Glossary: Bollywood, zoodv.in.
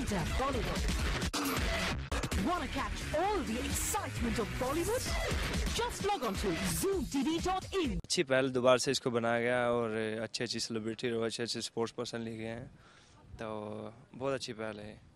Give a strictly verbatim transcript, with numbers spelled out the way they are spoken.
enter Bollywood. Wanna catch all the excitement of Bollywood? Just log on to zoodv dot in. अच्छी पहल दोबारा से इसको बनाया गया और अच्छे अच्छे सेलिब्रिटी और अच्छे अच्छे स्पोर्ट्स पर्सन लिए गए हैं, तो बहुत अच्छी पहल है।